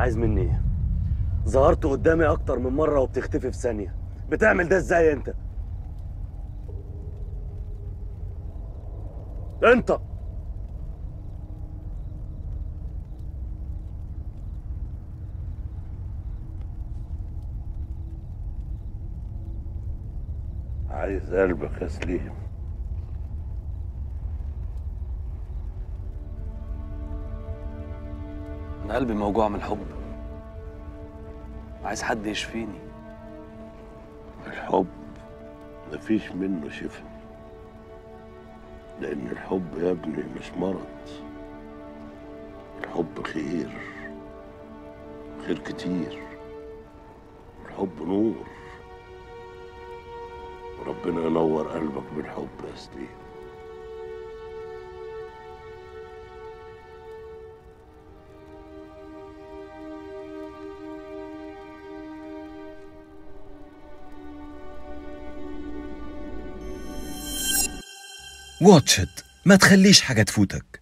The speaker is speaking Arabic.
عايز مني ايه؟ ظهرت قدامي اكتر من مره وبتختفي في ثانيه، بتعمل ده ازاي انت؟ انت عايز قلبك يا سليم. أنا قلبي موجوع من الحب، عايز حد يشفيني. الحب مفيش منه شفا، لأن الحب يا ابني مش مرض، الحب خير، خير كتير، الحب نور. ربنا ينور قلبك بالحب يا سليم. واتش إت، ما تخليش حاجة تفوتك.